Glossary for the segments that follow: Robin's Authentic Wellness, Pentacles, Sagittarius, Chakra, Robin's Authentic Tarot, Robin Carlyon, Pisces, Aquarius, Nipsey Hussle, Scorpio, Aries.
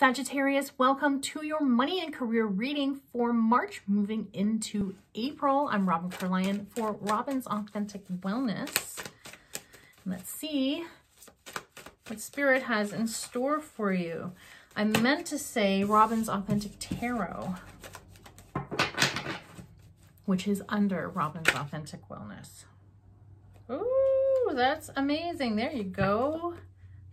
Sagittarius, welcome to your money and career reading for March moving into April. I'm Robin Carlyon for Robin's Authentic Wellness. Let's see what Spirit has in store for you. I meant to say Robin's Authentic Tarot, which is under Robin's Authentic Wellness. Ooh, that's amazing. There you go.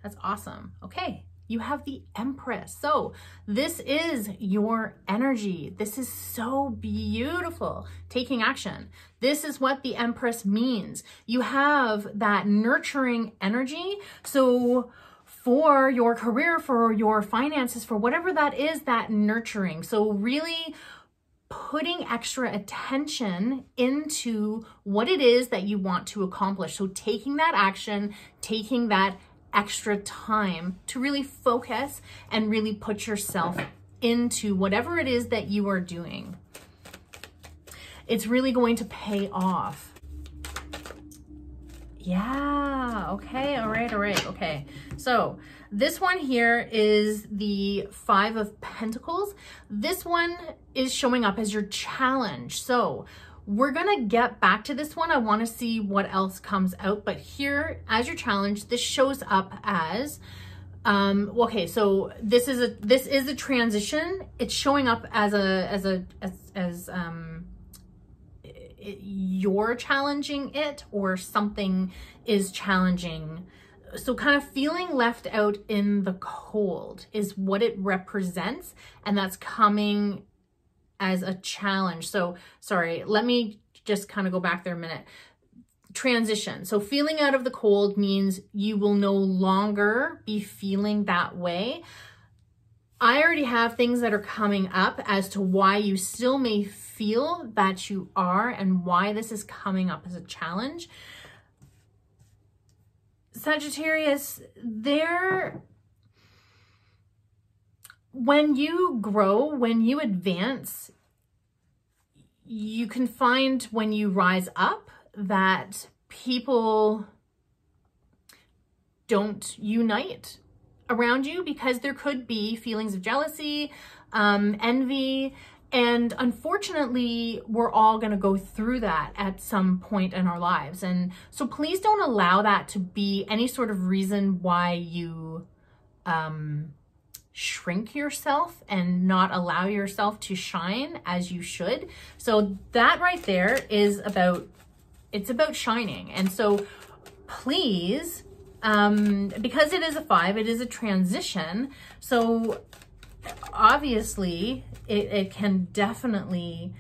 That's awesome. Okay, you have the Empress. So this is your energy. This is so beautiful. Taking action. This is what the Empress means. You have that nurturing energy. So for your career, for your finances, for whatever that is, that nurturing. So really putting extra attention into what it is that you want to accomplish. So taking that action, taking that extra time to really focus and really put yourself into whatever it is that you are doing. It's really going to pay off. Yeah, okay, all right, okay. So this one here is the Five of Pentacles. This one is showing up as your challenge. So we're gonna get back to this one. I wanna see what else comes out, but here as your challenge, this shows up as, okay, so this is a transition. It's showing up as you're challenging it, or something is challenging. So kind of feeling left out in the cold is what it represents, and that's coming as a challenge. So sorry, let me just kind of go back there a minute. Transition. So feeling out of the cold means you will no longer be feeling that way. I already have things that are coming up as to why you still may feel that you are and why this is coming up as a challenge. Sagittarius, when you grow, when you advance, you can find when you rise up that people don't unite around you because there could be feelings of jealousy, envy, and unfortunately, we're all going to go through that at some point in our lives. And so please don't allow that to be any sort of reason why you shrink yourself and not allow yourself to shine as you should. So that right there is about, it's about shining. And so please, because it is a five, it is a transition. So obviously it can definitely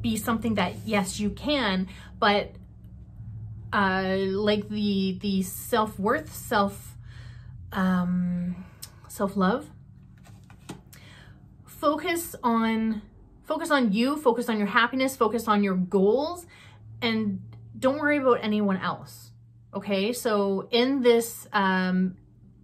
be something that, yes, you can, but like the self-worth, self-love, focus on you, focus on your happiness, focus on your goals, and don't worry about anyone else. Okay. So in this,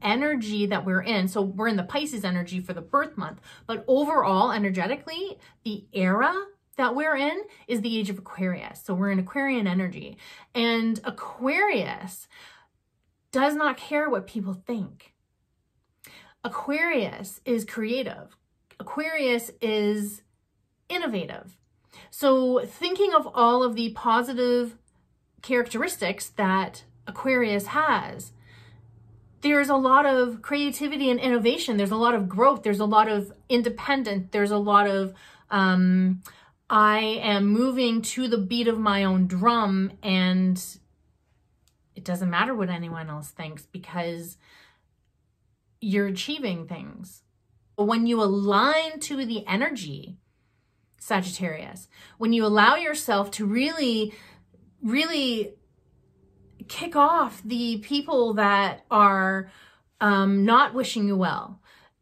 energy that we're in, so we're in the Pisces energy for the birth month, but overall energetically, the era that we're in is the age of Aquarius. So we're in Aquarian energy, and Aquarius does not care what people think. Aquarius is creative. Aquarius is innovative. So thinking of all of the positive characteristics that Aquarius has, there's a lot of creativity and innovation. There's a lot of growth. There's a lot of independence. There's a lot of, I am moving to the beat of my own drum, and it doesn't matter what anyone else thinks because you're achieving things. When you align to the energy, Sagittarius, when you allow yourself to really, really kick off the people that are not wishing you well,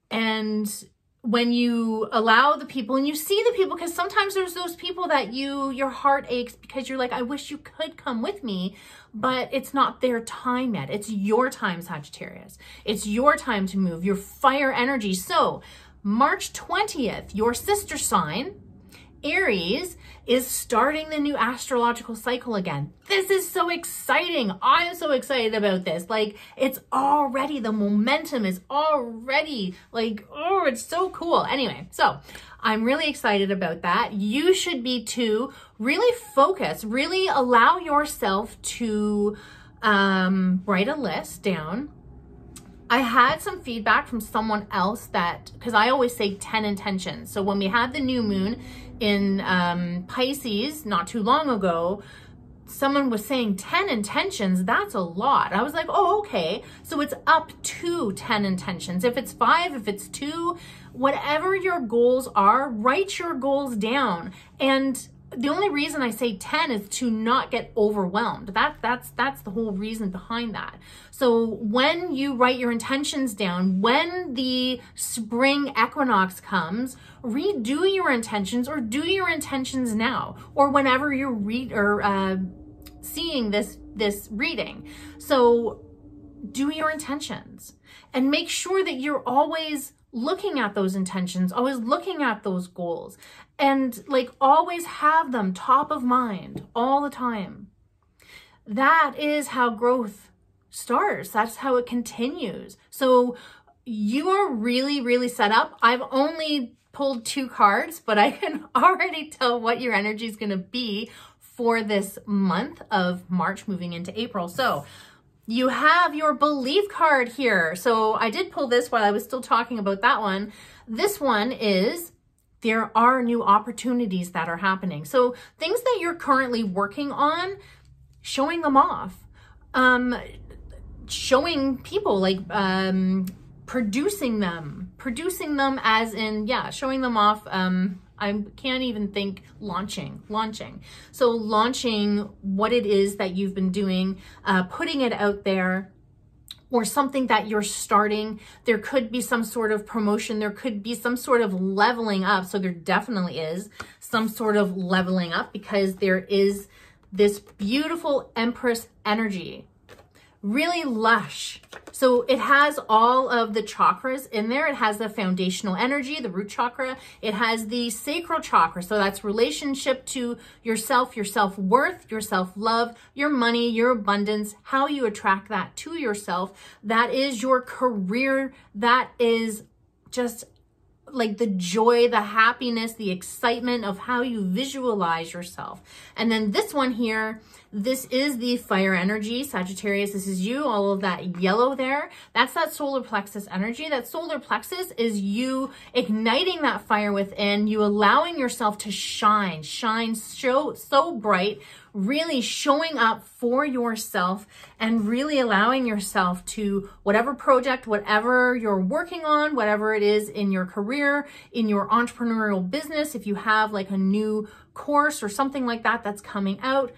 and when you allow the people and you see the people, because sometimes there's those people that your heart aches because you're like, I wish you could come with me, but it's not their time yet. It's your time, Sagittarius. It's your time to move, your fire energy. So March 20th, your sister sign Aries is starting the new astrological cycle again. This is so exciting. I am so excited about this. Like, it's already, the momentum is already like, oh, it's so cool. Anyway, so I'm really excited about that. You should be too. Really focus, really allow yourself to write a list down. I had some feedback from someone else that, because I always say 10 intentions. So when we had the new moon in Pisces not too long ago, someone was saying 10 intentions, that's a lot. I was like, oh, okay. So it's up to 10 intentions. If it's 5, if it's 2, whatever your goals are, write your goals down. And the only reason I say 10 is to not get overwhelmed. That's the whole reason behind that. So when you write your intentions down, when the spring equinox comes, redo your intentions, or do your intentions now, or whenever you read or seeing this reading. So do your intentions and make sure that you're always looking at those intentions, always looking at those goals, and like always have them top of mind all the time. That is how growth starts. That's how it continues. So you are really, really set up. I've only pulled 2 cards, but I can already tell what your energy is going to be for this month of March moving into April. So you have your belief card here. So I did pull this while I was still talking about that one. This one is, there are new opportunities that are happening. So things that you're currently working on, showing them off, showing people, like producing them as in, yeah, showing them off. I can't even think, launching. So launching what it is that you've been doing, putting it out there, or something that you're starting. There could be some sort of promotion. There could be some sort of leveling up. So there definitely is some sort of leveling up, because there is this beautiful Empress energy. Really lush. So it has all of the chakras in there. It has the foundational energy, the root chakra. It has the sacral chakra. So that's relationship to yourself, your self-worth, your self-love, your money, your abundance, how you attract that to yourself. That is your career. That is just like the joy, the happiness, the excitement of how you visualize yourself. And then this one here, this is the fire energy, Sagittarius, this is you, all of that yellow there. That's that solar plexus energy. That solar plexus is you igniting that fire within, you allowing yourself to shine so bright, really showing up for yourself and really allowing yourself to, whatever project, whatever you're working on, whatever it is in your career, in your entrepreneurial business, if you have like a new course or something like that that's coming out,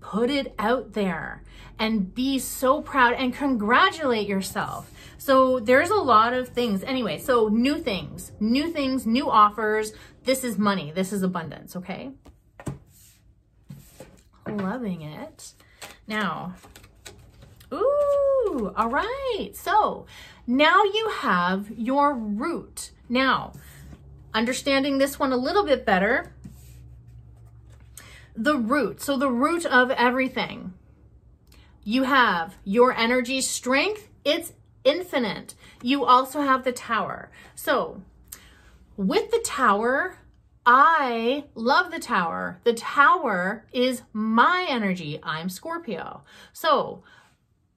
put it out there and be so proud and congratulate yourself. So there's a lot of things. Anyway, so new things, new offers. This is money. This is abundance, okay? Loving it. Now, ooh, all right. So now you have your root. Now, understanding this one a little bit better, the root. So the root of everything. You have your energy strength. It's infinite. You also have the tower. So with the tower, I love the tower. The tower is my energy. I'm Scorpio. So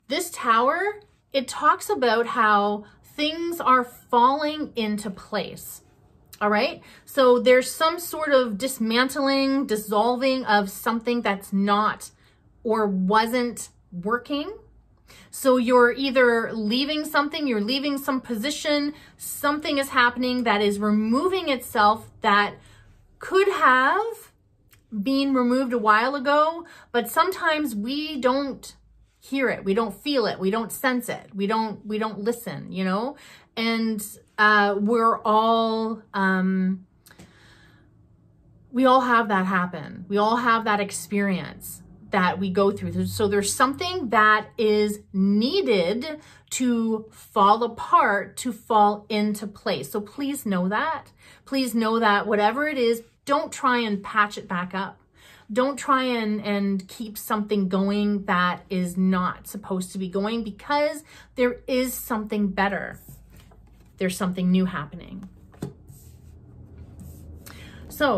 this tower, it talks about how things are falling into place. All right. So there's some sort of dismantling, dissolving of something that's not or wasn't working. So you're either leaving something, you're leaving some position, something is happening that is removing itself, that could have been removed a while ago, but sometimes we don't hear it. We don't feel it. We don't sense it. We don't listen, you know, and we're all, we all have that happen. We all have that experience that we go through. So there's something that is needed to fall apart, to fall into place. So please know that. Please know that whatever it is, Don't try and patch it back up. Don't try and keep something going that is not supposed to be going, because there is something better. There's something new happening. So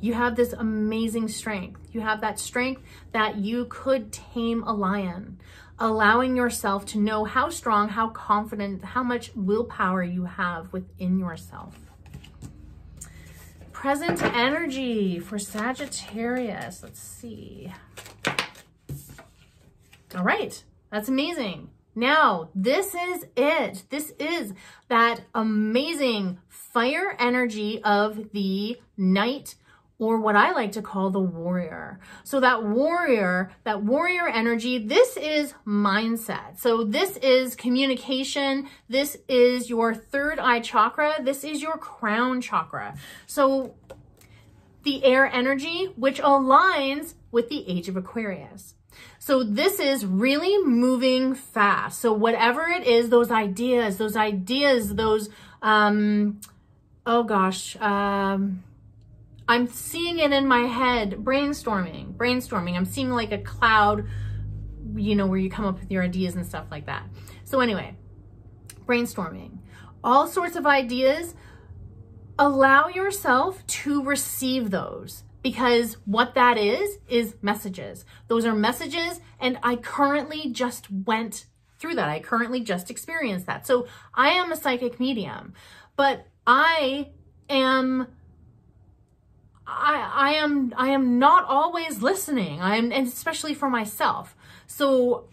you have this amazing strength. You have that strength that you could tame a lion, allowing yourself to know how strong, how confident, how much willpower you have within yourself. Present energy for Sagittarius. Let's see. All right, that's amazing. Now, this is it. This is that amazing fire energy of the knight, or what I like to call the warrior. So that warrior energy, this is mindset. So this is communication. This is your third eye chakra. This is your crown chakra. So the air energy, which aligns with the age of Aquarius. So this is really moving fast. So whatever it is, those ideas, I'm seeing it in my head, brainstorming. I'm seeing like a cloud, you know, where you come up with your ideas and stuff like that. So anyway, brainstorming, all sorts of ideas. Allow yourself to receive those, because what that is messages. Those are messages, and I currently just went through that. I currently just experienced that. So I am a psychic medium, but I am not always listening. And especially for myself. So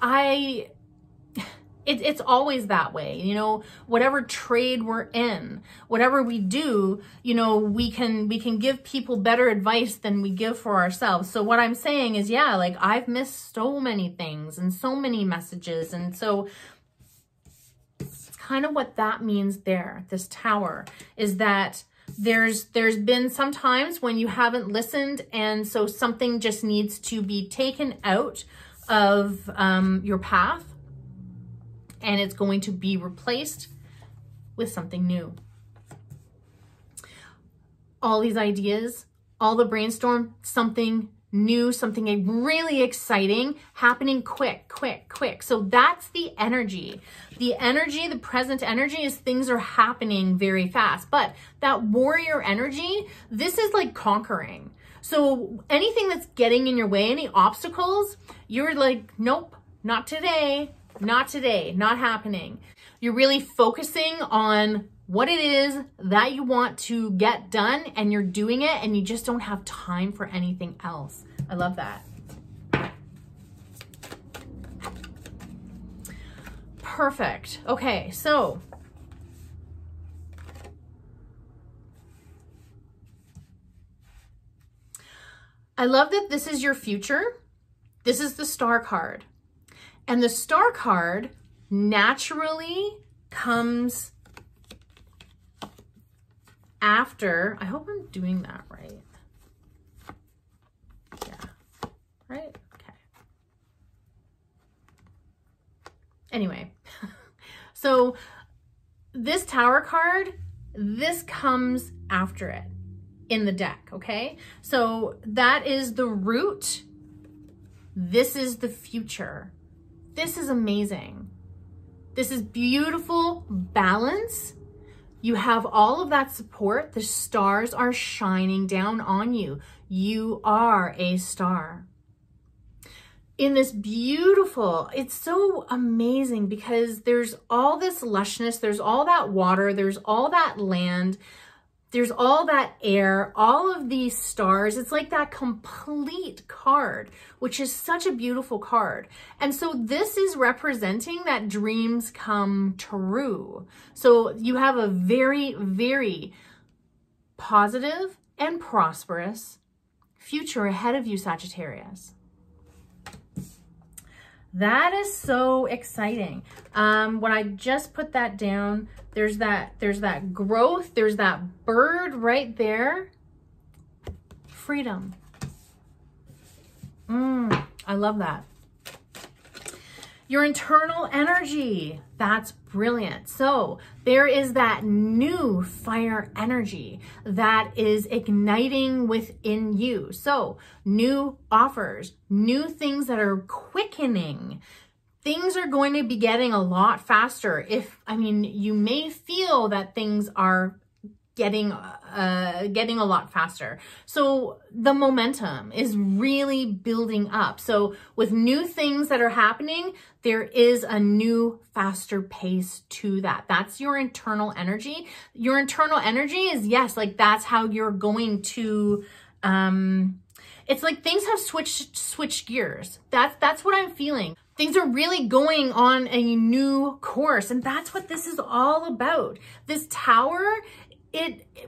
it's always that way, you know, whatever trade we're in, whatever we do, you know, we can give people better advice than we give for ourselves. So what I'm saying is, yeah, like I've missed so many things and so many messages. And so it's kind of what that means there. This tower is that there's been some times when you haven't listened, and so something just needs to be taken out of your path, and it's going to be replaced with something new. All these ideas, all the brainstorm, something new, something really exciting happening quick. So that's the energy. The present energy is things are happening very fast. But that warrior energy, this is like conquering. So anything that's getting in your way, any obstacles, you're like, nope, not today, not today, not happening. You're really focusing on what it is that you want to get done, and you're doing it, and you just don't have time for anything else. I love that. Perfect. Okay, so I love that this is your future. This is the star card. And the star card naturally comes after, I hope I'm doing that right. Yeah, right, okay. Anyway, so this tower card, this comes after it in the deck, okay? So that is the root. This is the future. This is amazing. This is beautiful balance. You have all of that support. The stars are shining down on you. You are a star. In this beautiful, it's so amazing because there's all this lushness. There's all that water. There's all that land. There's all that air, all of these stars. It's like that complete card, which is such a beautiful card. And so this is representing that dreams come true. So you have a very, very positive and prosperous future ahead of you, Sagittarius. That is so exciting. When I just put that down, there's that growth, there's that bird right there. Freedom. I love that. your internal energy. That's brilliant. So there is that new fire energy that is igniting within you. So new offers, new things that are quickening. Things are going to be getting a lot faster. You may feel that things are getting a lot faster. So the momentum is really building up. So with new things that are happening, there is a new, faster pace to that. That's your internal energy. Your internal energy is, yes, like that's how you're going to, it's like things have switched gears. That's what I'm feeling. Things are really going on a new course, and that's what this is all about. This tower,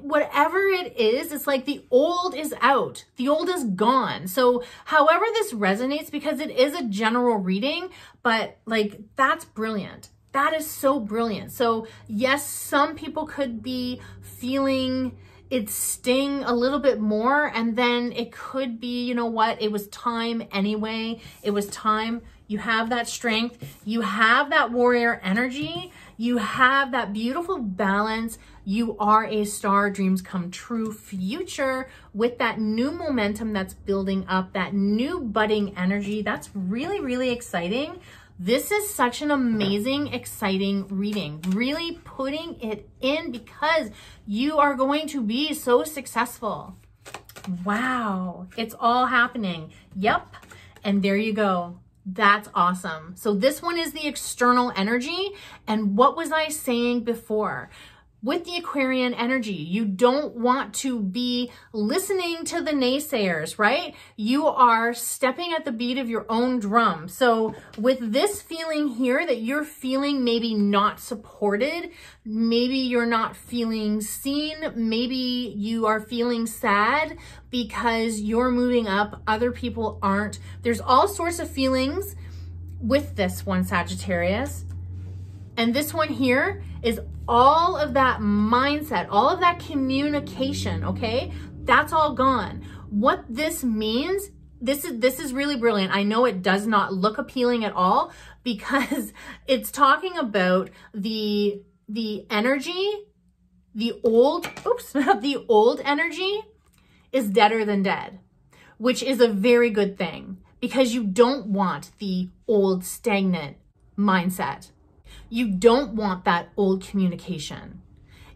whatever it is, it's like the old is out, the old is gone. So however this resonates, because it is a general reading, but like that's brilliant. That is so brilliant. So yes, some people could be feeling it sting a little bit more, and then it could be, you know what, it was time anyway. It was time. You have that strength. You have that warrior energy. You have that beautiful balance. You are a star, dreams come true future with that new momentum that's building up, that new budding energy. That's really, really exciting. This is such an amazing, exciting reading. Really putting it in because you are going to be so successful. Wow, it's all happening. Yep, and there you go. That's awesome. So this one is the external energy. And what was I saying before? With the Aquarian energy, you don't want to be listening to the naysayers, right? You are stepping at the beat of your own drum. So with this feeling here that you're feeling maybe not supported, maybe you're not feeling seen, maybe you are feeling sad because you're moving up, other people aren't. There's all sorts of feelings with this one, Sagittarius. And this one here is all of that mindset, all of that communication, okay? That's all gone. What this means, this is really brilliant. I know it does not look appealing at all because it's talking about the energy, the old energy is deader than dead, which is a very good thing because you don't want the old stagnant mindset. You don't want that old communication.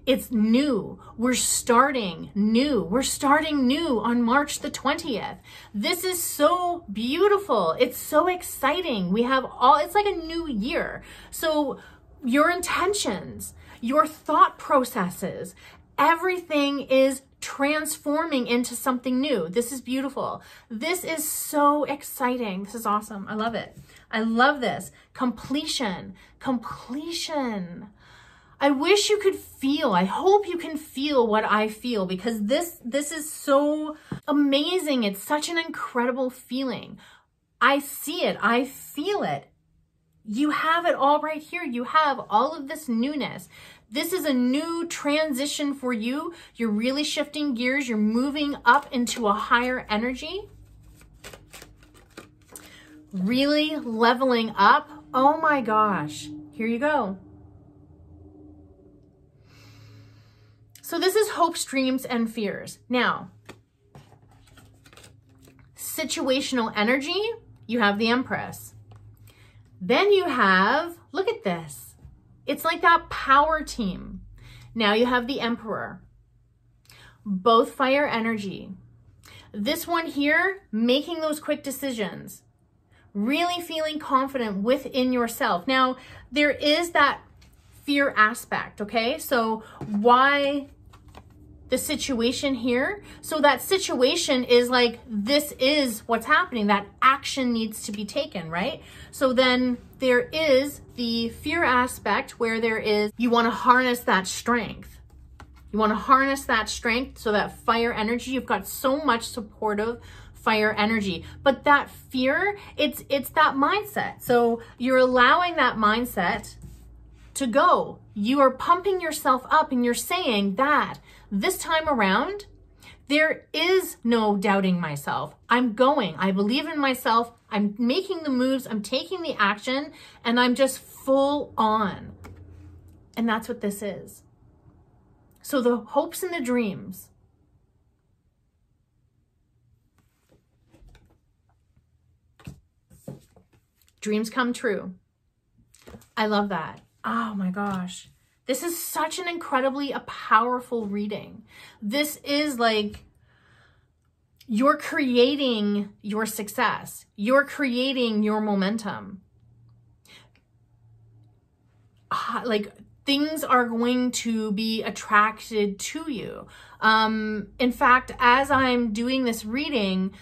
It's new. We're starting new. We're starting new on March the 20th. This is so beautiful. It's so exciting. We have all, it's like a new year. So your intentions, your thought processes, everything is transforming into something new. This is beautiful. This is so exciting. This is awesome. I love it. I love this. Completion. Completion. I wish you could feel, I hope you can feel what I feel because this is so amazing. It's such an incredible feeling. I see it. I feel it. You have it all right here. You have all of this newness. This is a new transition for you. You're really shifting gears. You're moving up into a higher energy. Really leveling up. Oh my gosh. Here you go. So this is hopes, dreams, and fears. Now, situational energy, you have the Empress. Then you have, look at this. It's like that power team. Now you have the Emperor. Both fire energy. This one here, making those quick decisions. Really feeling confident within yourself. Now, there is that fear aspect, okay? So why the situation here? So that situation is like, this is what's happening. That action needs to be taken, right? So then there is the fear aspect where there is, you want to harness that strength. You want to harness that strength. So that fire energy, you've got so much supportive fire energy, but that fear, it's that mindset. So you're allowing that mindset to go. You are pumping yourself up and you're saying that this time around, There is no doubting myself. I'm going. I believe in myself. I'm making the moves. I'm taking the action, and I'm just full on. And that's what this is. So the hopes and the dreams. Dreams come true. I love that. Oh my gosh. This is such an incredibly powerful reading. This is like, you're creating your success. You're creating your momentum. Like, things are going to be attracted to you. In fact, as I'm doing this reading,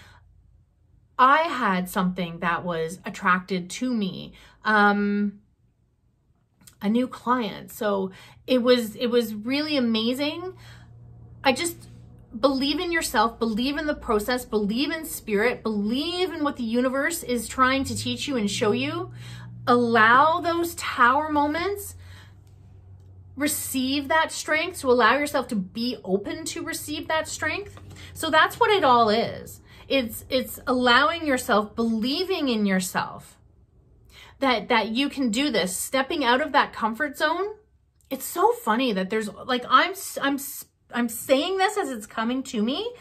I had something that was attracted to me. A new client. So it was really amazing. I just believe in yourself, believe in the process, believe in spirit, believe in what the universe is trying to teach you and show you. Allow those tower moments, receive that strength, so allow yourself to be open to receive that strength. So that's what it all is. It's allowing yourself, believing in yourself, that you can do this, stepping out of that comfort zone. It's so funny that there's like, I'm saying this as it's coming to me.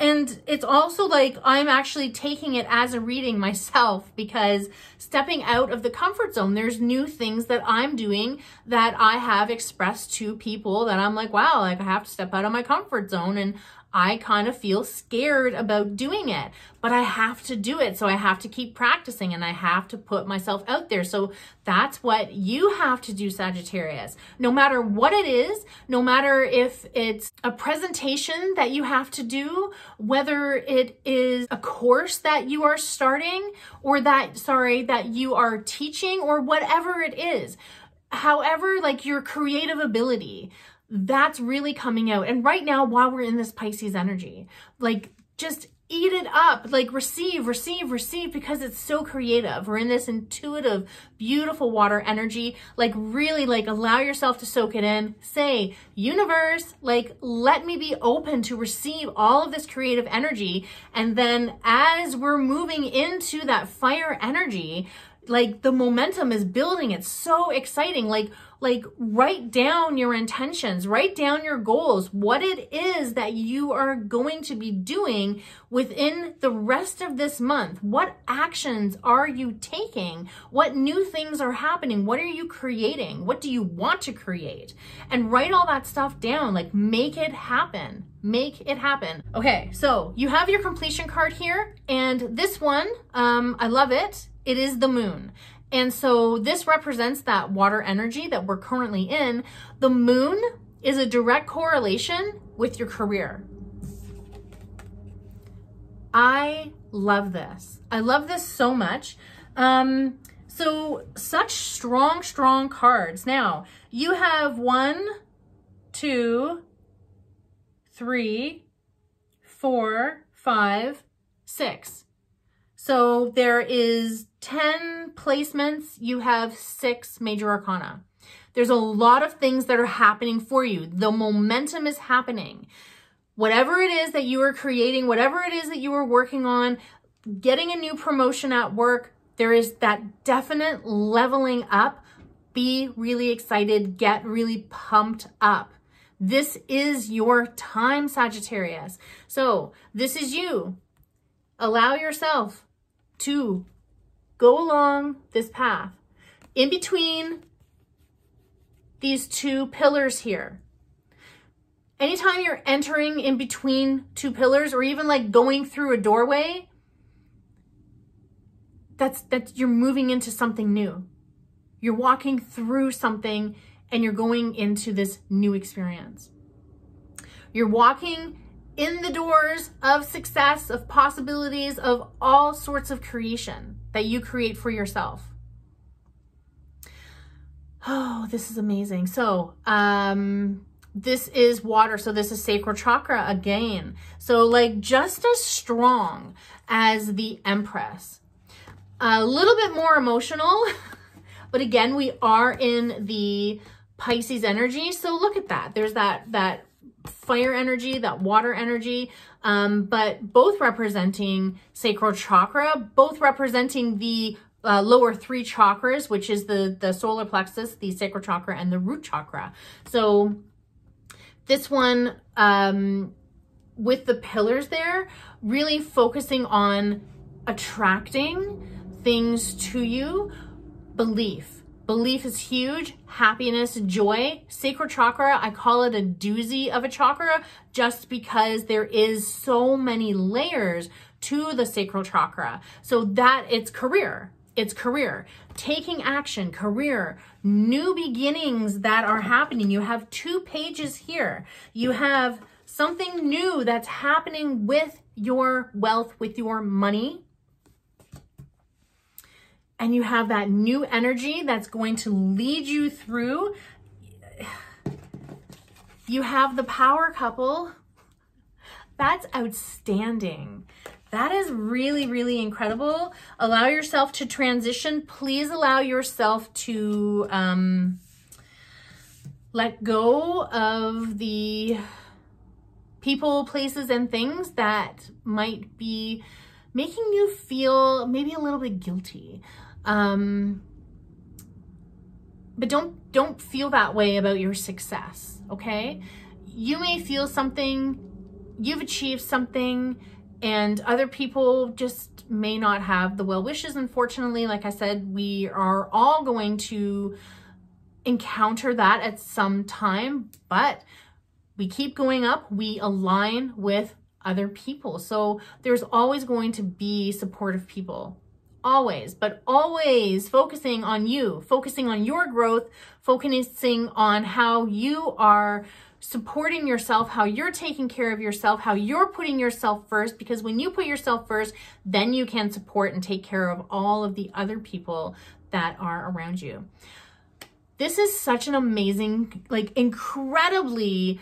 And it's also like, I'm actually taking it as a reading myself, because stepping out of the comfort zone, there's new things that I'm doing that I have expressed to people that I'm like, wow, like I have to step out of my comfort zone. And I kind of feel scared about doing it, but I have to do it. So I have to keep practicing, and I have to put myself out there. So that's what you have to do, Sagittarius. No matter what it is, no matter if it's a presentation that you have to do, whether it is a course that you are starting or that you are teaching, or whatever it is, however, like your creative ability, that's really coming out. And right now, while we're in this Pisces energy, like just eat it up, like receive, receive, receive, because it's so creative. We're in this intuitive, beautiful water energy. Like really, like allow yourself to soak it in. Say, universe, like let me be open to receive all of this creative energy. And then as we're moving into that fire energy, like the momentum is building. It's so exciting. Like write down your intentions, write down your goals, what it is that you are going to be doing within the rest of this month. What actions are you taking? What new things are happening? What are you creating? What do you want to create? And write all that stuff down, like make it happen. Make it happen. Okay, so you have your completion card here, and this one, I love it. It is the moon. And so this represents that water energy that we're currently in. The moon is a direct correlation with your career. I love this. I love this so much. So such strong, strong cards. Now you have 1, 2, 3, 4, 5, 6. So there is 10 placements, you have 6 major arcana. There's a lot of things that are happening for you. The momentum is happening. Whatever it is that you are creating, whatever it is that you are working on, getting a new promotion at work, there is that definite leveling up. Be really excited, get really pumped up. This is your time, Sagittarius. So this is you. Allow yourself to go along this path. In between these two pillars here, anytime you're entering in between two pillars, or even like going through a doorway, that's you're moving into something new. You're walking through something and you're going into this new experience. You're walking in the doors of success, of possibilities, of all sorts of creation that you create for yourself. Oh, this is amazing. So this is water. So this is sacral chakra again. So like just as strong as the Empress, a little bit more emotional, but again, we are in the Pisces energy. So look at that. There's that fire energy, that water energy, but both representing sacral chakra, both representing the lower three chakras, which is the solar plexus, the sacral chakra, and the root chakra. So this one, with the pillars there, really focusing on attracting things to you. Belief. Belief is huge. Happiness, joy. Sacral chakra, I call it a doozy of a chakra just because there is so many layers to the sacral chakra. So that it's career. It's career, taking action, career, new beginnings that are happening. You have two pages here. You have something new that's happening with your wealth, with your money. And you have that new energy that's going to lead you through. You have the power couple. That's outstanding. That is really, really incredible. Allow yourself to transition. Please allow yourself to let go of the people, places, and things that might be making you feel maybe a little bit guilty. But don't feel that way about your success, okay? You may feel something, you've achieved something, and other people just may not have the well wishes. Unfortunately, like I said, we are all going to encounter that at some time, but we keep going up, we align with other people. So there's always going to be supportive people, always, but always focusing on you, focusing on your growth, focusing on how you are supporting yourself, how you're taking care of yourself, how you're putting yourself first, because when you put yourself first, then you can support and take care of all of the other people that are around you. This is such an amazing, like incredibly,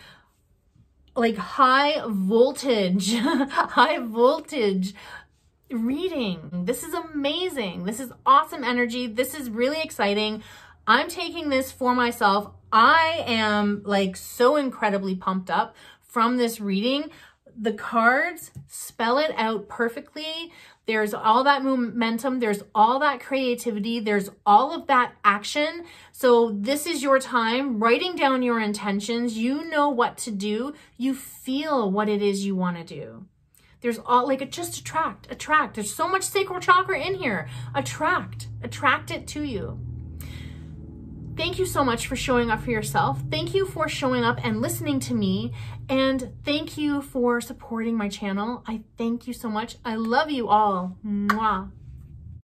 like high voltage reading. This is amazing. This is awesome energy. This is really exciting. I'm taking this for myself. I am like so incredibly pumped up from this reading. The cards spell it out perfectly. There's all that momentum. There's all that creativity. There's all of that action. So this is your time writing down your intentions. You know what to do. You feel what it is you want to do. There's all like, just attract, attract. There's so much sacral chakra in here. Attract, attract it to you. Thank you so much for showing up for yourself. Thank you for showing up and listening to me. And thank you for supporting my channel. I thank you so much. I love you all. Mwah.